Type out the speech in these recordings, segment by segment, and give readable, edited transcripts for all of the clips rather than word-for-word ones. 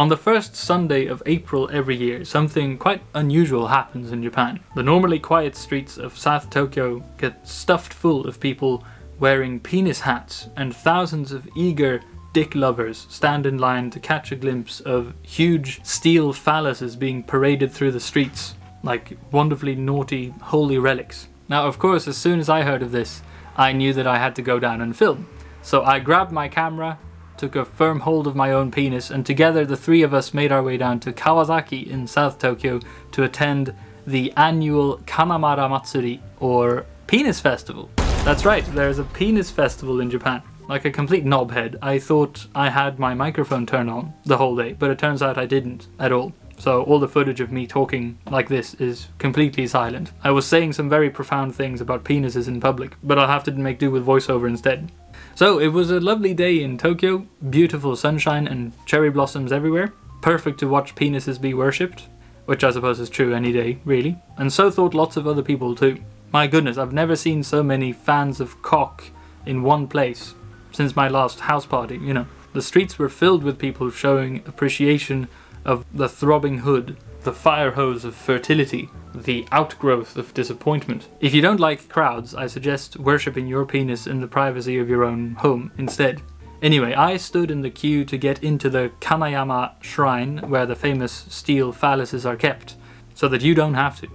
On the first Sunday of April every year, something quite unusual happens in Japan. The normally quiet streets of South Tokyo get stuffed full of people wearing penis hats, and thousands of eager dick lovers stand in line to catch a glimpse of huge steel phalluses being paraded through the streets like wonderfully naughty holy relics. Now of course, as soon as I heard of this, I knew that I had to go down and film. So I grabbed my camera, took a firm hold of my own penis, and together the three of us made our way down to Kawasaki in South Tokyo to attend the annual Kanamara Matsuri, or Penis Festival. That's right, there's a penis festival in Japan. Like a complete knobhead, I thought I had my microphone turned on the whole day, but it turns out I didn't at all. So all the footage of me talking like this is completely silent. I was saying some very profound things about penises in public, but I'll have to make do with voiceover instead. So it was a lovely day in Tokyo, beautiful sunshine and cherry blossoms everywhere. Perfect to watch penises be worshipped, which I suppose is true any day, really. And so thought lots of other people too. My goodness, I've never seen so many fans of cock in one place since my last house party, you know. The streets were filled with people showing appreciation of the throbbing hood, the fire hose of fertility, the outgrowth of disappointment. If you don't like crowds, I suggest worshipping your penis in the privacy of your own home instead. Anyway, I stood in the queue to get into the Kanayama Shrine, where the famous steel phalluses are kept, so that you don't have to.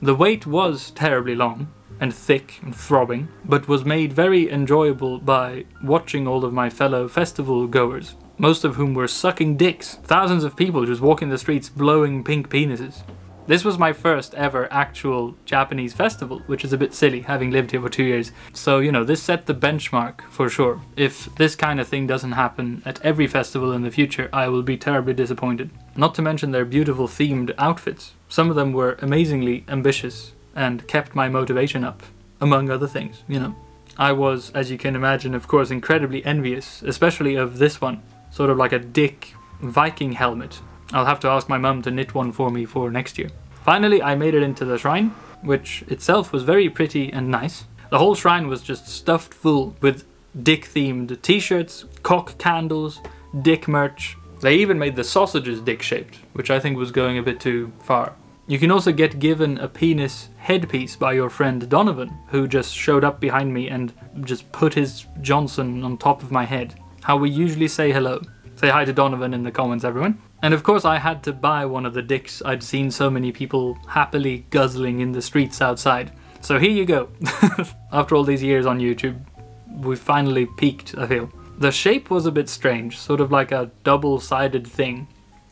The wait was terribly long, and thick and throbbing, but was made very enjoyable by watching all of my fellow festival goers, most of whom were sucking dicks. Thousands of people just walking the streets blowing pink penises. This was my first ever actual Japanese festival, which is a bit silly having lived here for 2 years. So, you know, this set the benchmark for sure. If this kind of thing doesn't happen at every festival in the future, I will be terribly disappointed. Not to mention their beautiful themed outfits. Some of them were amazingly ambitious and kept my motivation up, among other things, you know. I was, as you can imagine, of course, incredibly envious, especially of this one. Sort of like a dick Viking helmet. I'll have to ask my mum to knit one for me for next year. Finally, I made it into the shrine, which itself was very pretty and nice. The whole shrine was just stuffed full with dick-themed t-shirts, cock candles, dick merch. They even made the sausages dick-shaped, which I think was going a bit too far. You can also get given a penis headpiece by your friend Donovan, who just showed up behind me and just put his Johnson on top of my head. How we usually say hello. Say hi to Donovan in the comments, everyone. And of course I had to buy one of the dicks I'd seen so many people happily guzzling in the streets outside. So here you go. After all these years on YouTube, we've finally peaked, I feel. The shape was a bit strange, sort of like a double-sided thing.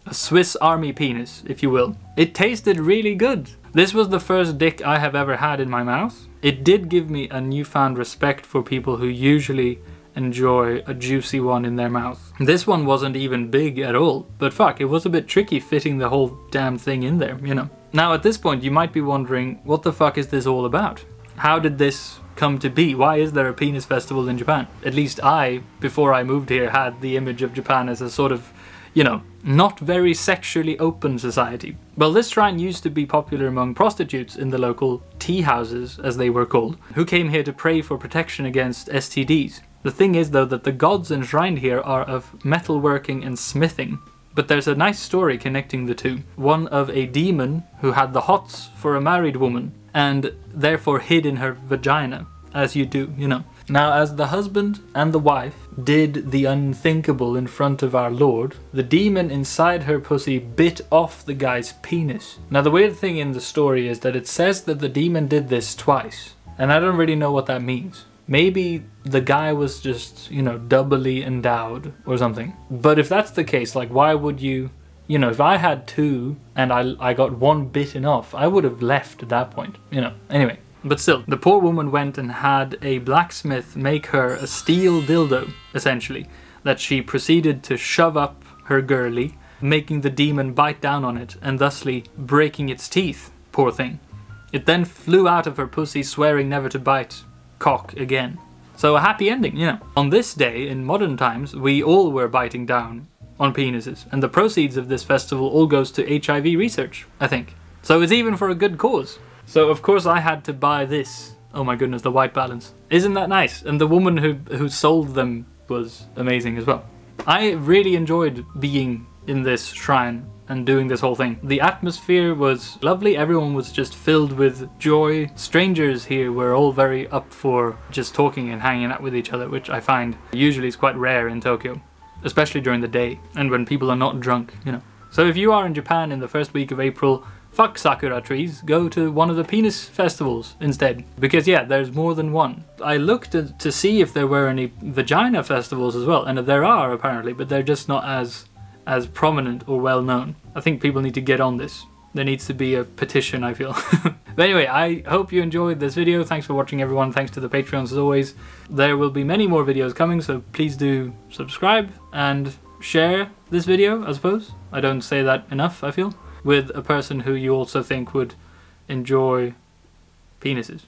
A Swiss army penis, if you will. It tasted really good. This was the first dick I have ever had in my mouth. It did give me a newfound respect for people who usually enjoy a juicy one in their mouth. This one wasn't even big at all, but fuck, it was a bit tricky fitting the whole damn thing in there, you know. Now at this point you might be wondering, what the fuck is this all about? How did this come to be? Why is there a penis festival in Japan? At least I, before I moved here, had the image of Japan as a sort of, you know, not very sexually open society. Well, this shrine used to be popular among prostitutes in the local tea houses, as they were called, who came here to pray for protection against STDs. The thing is, though, that the gods enshrined here are of metalworking and smithing, but there's a nice story connecting the two. One of a demon who had the hots for a married woman, and therefore hid in her vagina, as you do, you know. Now, as the husband and the wife did the unthinkable in front of our Lord, the demon inside her pussy bit off the guy's penis. Now, the weird thing in the story is that it says that the demon did this twice, and I don't really know what that means. Maybe the guy was just, you know, doubly endowed or something. But if that's the case, like, why would you, you know, if I had two and I got one bitten off, I would have left at that point, you know, anyway. But still, the poor woman went and had a blacksmith make her a steel dildo, essentially, that she proceeded to shove up her girly, making the demon bite down on it and thusly breaking its teeth, poor thing. It then flew out of her pussy, swearing never to bite cock again. So a happy ending, you know. On this day, in modern times, we all were biting down on penises, and the proceeds of this festival all goes to HIV research, I think. So it's even for a good cause. So of course I had to buy this. Oh my goodness, the white balance. Isn't that nice? And the woman who sold them was amazing as well. I really enjoyed being in this shrine and doing this whole thing. The atmosphere was lovely, everyone was just filled with joy. Strangers here were all very up for just talking and hanging out with each other, which I find usually is quite rare in Tokyo, especially during the day and when people are not drunk, you know. So if you are in Japan in the first week of April, fuck sakura trees, go to one of the penis festivals instead. Because yeah, there's more than one. I looked to see if there were any vagina festivals as well, and there are apparently, but they're just not as prominent or well known. I think people need to get on this. There needs to be a petition, I feel. But anyway, I hope you enjoyed this video. Thanks for watching, everyone. Thanks to the Patreons as always. There will be many more videos coming, so please do subscribe and share this video, I suppose. I don't say that enough, I feel. With a person who you also think would enjoy penises.